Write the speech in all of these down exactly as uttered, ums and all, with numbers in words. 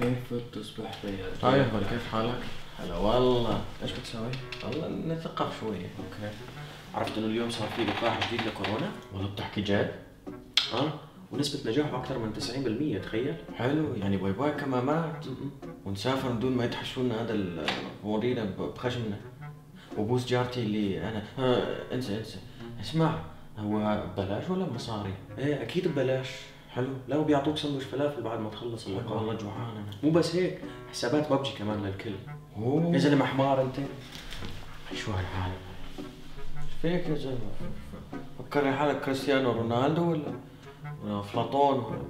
كيف تصبح بيا؟ هاي أخوي، كيف حالك؟ هلا والله. ايش بتسوي؟ والله نثقف شوية. اوكي. عرفت انه اليوم صار في لقاح جديد لكورونا؟ والله بتحكي جد؟ اه ونسبة نجاحه أكثر من تسعين بالمية، تخيل. حلو، يعني باي باي كمامات ونسافر بدون ما يتحشوا لنا هذا المدينة بخشمنا. وبوس جارتي اللي أنا آه انسى انسى. اسمع، هو ببلاش ولا بمصاري؟ ايه أكيد ببلاش. حلو، لا وبيعطوك سندويش فلافل بعد ما تخلص اللقاء. والله جوعان أنا. مو بس هيك، حسابات ببجي كمان للكل. اوه يا زلمة حمار أنت. شو هالحالة؟ شو فيك يا زلمة؟ فكرني حالك كريستيانو رونالدو ولا؟ وأفلاطون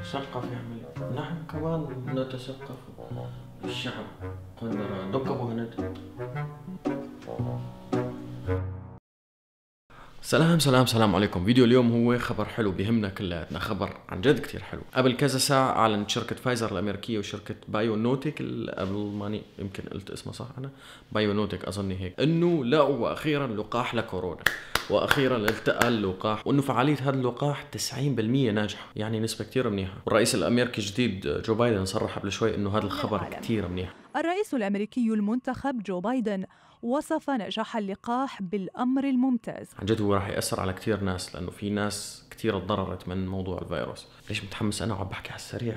مثقف يعمل. نحن كمان نتثقف، الشعب قدر دق مهنته. سلام سلام سلام عليكم. فيديو اليوم هو خبر حلو بيهمنا كلياتنا، خبر عن جد كثير حلو. قبل كذا ساعة أعلنت شركة فايزر الأمريكية وشركة بايونوتك الألمانية، يمكن قلت اسمها صح أنا، بايونوتك أظني هيك، إنه لقوا أخيرا لقاح لكورونا، وأخيرا التقى اللقاح، وإنه فعالية هذا اللقاح تسعين بالمية ناجحة، يعني نسبة كثير منيحة. والرئيس الأمريكي الجديد جو بايدن صرح قبل شوي إنه هذا الخبر كثير منيح. الرئيس الأمريكي المنتخب جو بايدن وصف نجاح اللقاح بالأمر الممتاز. عن جد هو راح يأثر على كثير ناس، لأنه في ناس كثير تضررت من موضوع الفيروس. ليش متحمس أنا وعم بحكي على السريع؟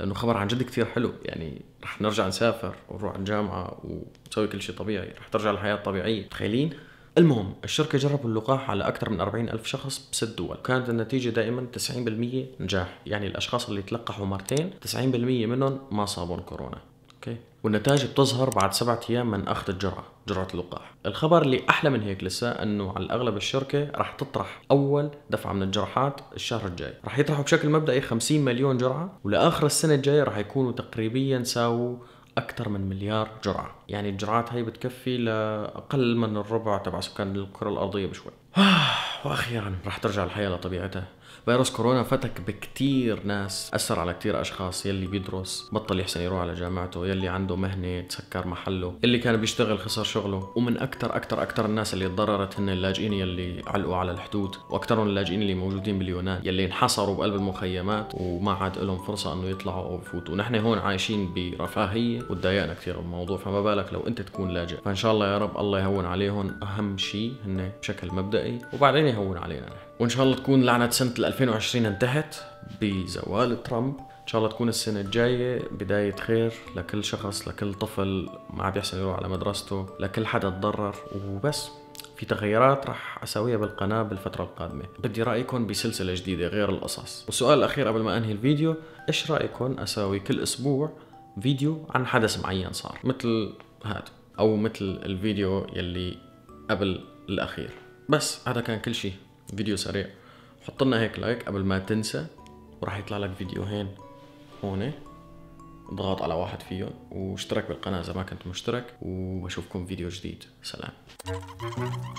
لأنه خبر عن جد كثير حلو، يعني رح نرجع نسافر ونروح على الجامعة ونسوي كل شيء طبيعي، رح ترجع الحياة الطبيعية، متخيلين؟ المهم، الشركة جربوا اللقاح على أكثر من أربعين ألف شخص بست دول، وكانت النتيجة دائما تسعين بالمية نجاح، يعني الأشخاص اللي تلقحوا مرتين تسعين بالمية منهم ما صابوا كورونا. اوكي، والنتائج بتظهر بعد سبعة ايام من اخذ الجرعه، جرعه اللقاح. الخبر اللي احلى من هيك لسه انه على الاغلب الشركه راح تطرح اول دفعه من الجرعات الشهر الجاي، راح يطرحوا بشكل مبدئي خمسين مليون جرعه، ولاخر السنه الجايه راح يكونوا تقريبا ساووا اكثر من مليار جرعه، يعني الجرعات هي بتكفي لاقل من الربع تبع سكان الكره الارضيه بشوي. واخيرا راح ترجع الحياه لطبيعتها. فيروس كورونا فتك بكتير ناس، أثر على كتير أشخاص، يلي بيدرس بطل يحسن يروح على جامعته، يلي عنده مهنة تسكر محله، اللي كان بيشتغل خسر شغله، ومن أكتر أكتر أكتر الناس اللي تضررت هن اللاجئين يلي علقوا على الحدود، وأكترهم اللاجئين اللي موجودين باليونان، يلي انحصروا بقلب المخيمات وما عاد لهم فرصة إنه يطلعوا أو يفوتوا، ونحن هون عايشين برفاهية وتضايقنا كتير الموضوع، فما بالك لو أنت تكون لاجئ، فإن شاء الله يا رب الله يهون عليهم، أهم شيء هن بشكل مبدئي، وبعدين يهون علينا نحن. وإن شاء الله تكون لعنة سنة ألفين وعشرين انتهت بزوال ترامب، إن شاء الله تكون السنة الجاية بداية خير لكل شخص، لكل طفل ما عم بيحسن يروح على مدرسته، لكل حدا تضرر. وبس في تغييرات رح أسويها بالقناة بالفترة القادمة، بدي رأيكم بسلسلة جديدة غير القصص. والسؤال الأخير قبل ما أنهي الفيديو، إيش رأيكم أسوي كل أسبوع فيديو عن حدث معين صار، مثل هذا أو مثل الفيديو يلي قبل الأخير؟ بس هذا كان كل شيء، فيديو سريع. حط لنا هيك لايك قبل ما تنسى، وراح يطلع لك فيديوهين هون، اضغط على واحد فيهم، واشترك بالقناة إذا ما كنت مشترك، وبشوفكم فيديو جديد. سلام.